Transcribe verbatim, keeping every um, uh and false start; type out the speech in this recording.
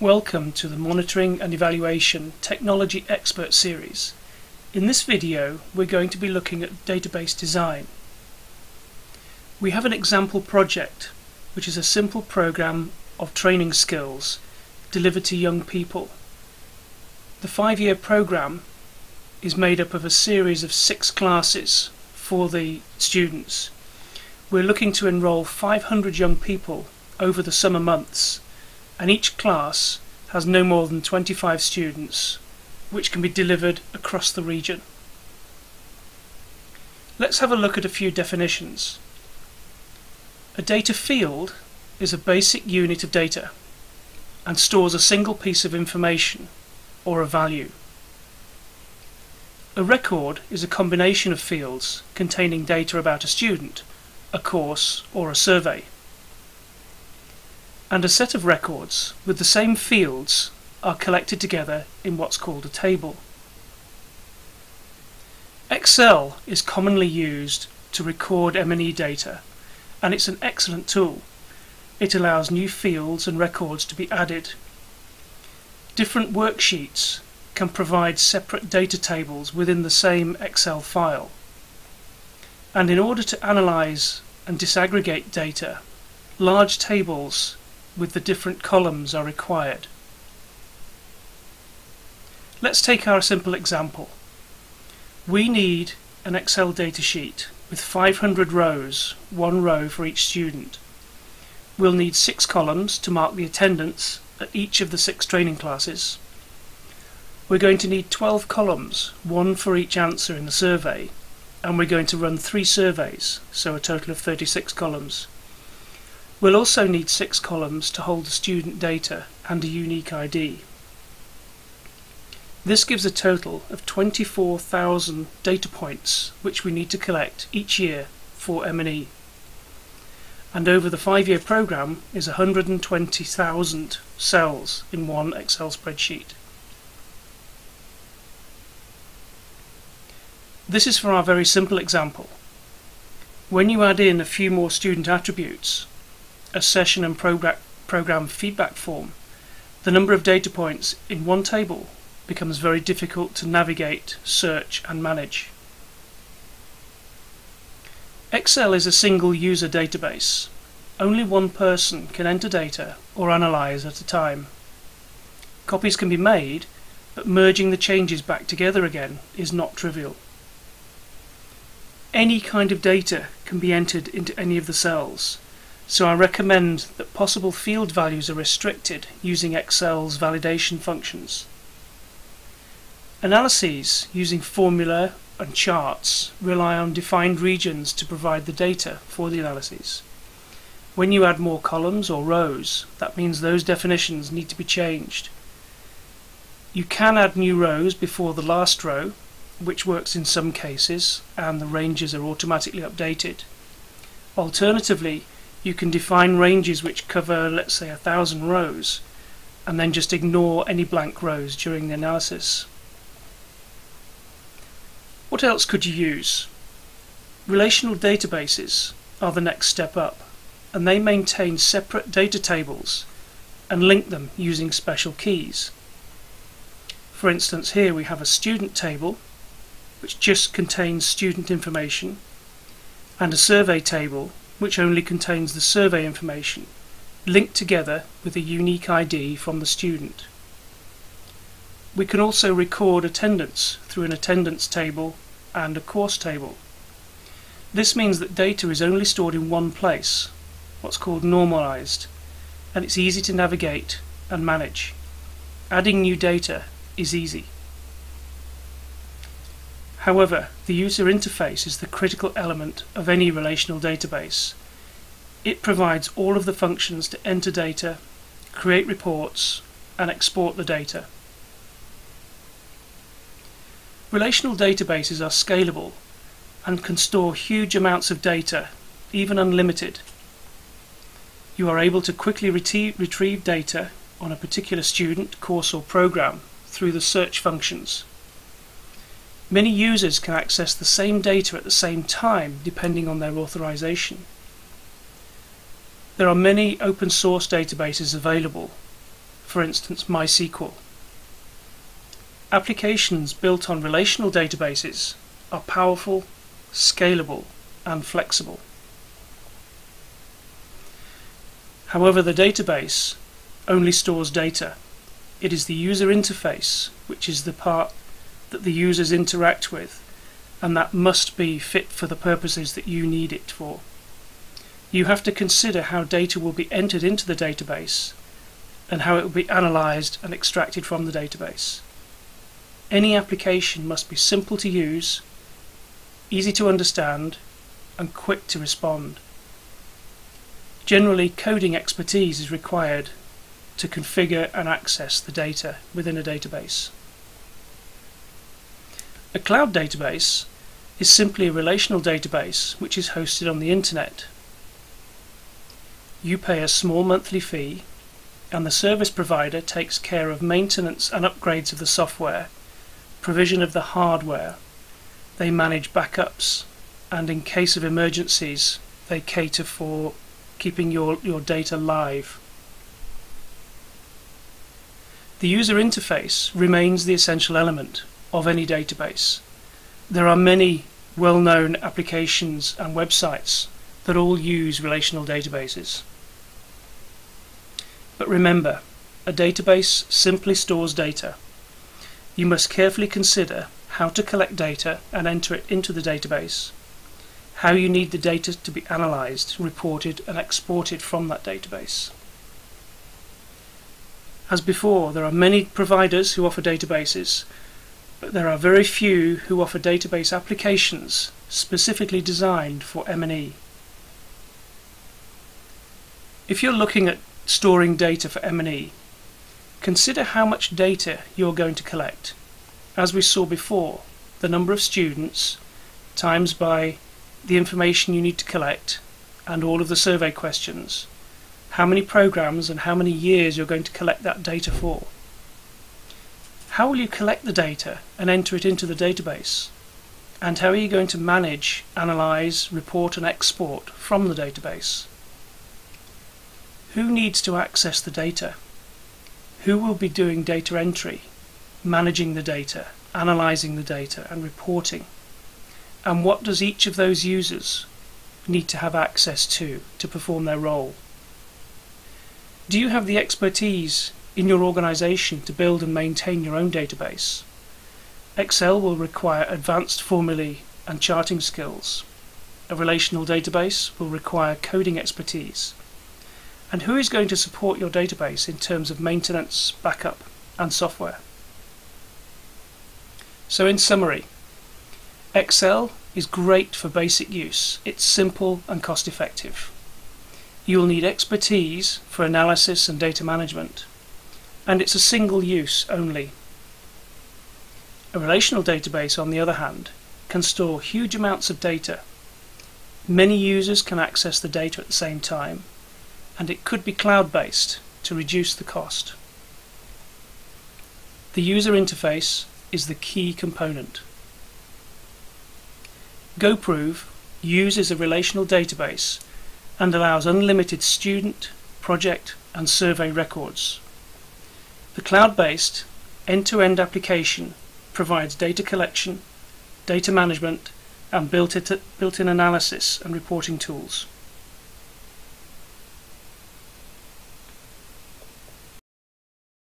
Welcome to the Monitoring and Evaluation Technology Expert Series. In this video, we're going to be looking at database design. We have an example project, which is a simple program of training skills delivered to young people. The five-year program is made up of a series of six classes for the students. We're looking to enroll five hundred young people over the summer months, and each class has no more than twenty-five students, which can be delivered across the region. Let's have a look at a few definitions. A data field is a basic unit of data and stores a single piece of information or a value. A record is a combination of fields containing data about a student, a course, or a survey. And a set of records with the same fields are collected together in what's called a table. Excel is commonly used to record M and E data, and it's an excellent tool. It allows new fields and records to be added. Different worksheets can provide separate data tables within the same Excel file. And in order to analyze and disaggregate data, large tables with the different columns are required. Let's take our simple example. We need an Excel datasheet with five hundred rows, one row for each student. We'll need six columns to mark the attendance at each of the six training classes. We're going to need twelve columns, one for each answer in the survey, and we're going to run three surveys, so a total of thirty-six columns. We'll also need six columns to hold the student data and a unique I D. This gives a total of twenty-four thousand data points which we need to collect each year for M and E. And over the five-year programme is one hundred twenty thousand cells in one Excel spreadsheet. This is for our very simple example. When you add in a few more student attributes, a session and program feedback form, the number of data points in one table becomes very difficult to navigate, search and manage. Excel is a single user database. Only one person can enter data or analyze at a time. Copies can be made, but merging the changes back together again is not trivial. Any kind of data can be entered into any of the cells. So I recommend that possible field values are restricted using Excel's validation functions. Analyses using formula and charts rely on defined regions to provide the data for the analyses. When you add more columns or rows, that means those definitions need to be changed. You can add new rows before the last row, which works in some cases, and the ranges are automatically updated. Alternatively, you can define ranges which cover, let's say, a thousand rows, and then just ignore any blank rows during the analysis. What else could you use? Relational databases are the next step up, and they maintain separate data tables and link them using special keys. For instance, here we have a student table, which just contains student information, and a survey table, which only contains the survey information, linked together with a unique I D from the student. We can also record attendance through an attendance table and a course table. This means that data is only stored in one place, what's called normalized, and it's easy to navigate and manage. Adding new data is easy. However, the user interface is the critical element of any relational database. It provides all of the functions to enter data, create reports, and export the data. Relational databases are scalable and can store huge amounts of data, even unlimited. You are able to quickly retrieve data on a particular student, course, or program through the search functions. Many users can access the same data at the same time depending on their authorization. There are many open source databases available. for instance MySQL. Applications built on relational databases are powerful, scalable, and flexible. However, the database only stores data. It is the user interface, which is the part that the users interact with, and that must be fit for the purposes that you need it for. You have to consider how data will be entered into the database and how it will be analysed and extracted from the database. Any application must be simple to use, easy to understand, and quick to respond. Generally, coding expertise is required to configure and access the data within a database. A cloud database is simply a relational database which is hosted on the internet. You pay a small monthly fee, and the service provider takes care of maintenance and upgrades of the software, provision of the hardware. They manage backups, and in case of emergencies, they cater for keeping your, your data live. The user interface remains the essential element of any database. There are many well-known applications and websites that all use relational databases. But remember, a database simply stores data. You must carefully consider how to collect data and enter it into the database, how you need the data to be analysed, reported and exported from that database. As before, there are many providers who offer databases, but there are very few who offer database applications specifically designed for M and E. If you're looking at storing data for M and E, consider how much data you're going to collect. As we saw before, the number of students times by the information you need to collect and all of the survey questions, how many programs and how many years you're going to collect that data for. How will you collect the data and enter it into the database? And how are you going to manage, analyze, report and export from the database? Who needs to access the data? Who will be doing data entry, managing the data, analyzing the data and reporting? And what does each of those users need to have access to to perform their role? Do you have the expertise in your organization to build and maintain your own database? Excel will require advanced formulae and charting skills. A relational database will require coding expertise. And who is going to support your database in terms of maintenance, backup, and software? So in summary, Excel is great for basic use. It's simple and cost effective. You'll need expertise for analysis and data management, and it's a single use only. A relational database, on the other hand, can store huge amounts of data. Many users can access the data at the same time, and it could be cloud-based to reduce the cost. The user interface is the key component. GoProve uses a relational database and allows unlimited student, project and survey records. The cloud-based end-to-end application provides data collection, data management and built-in analysis and reporting tools.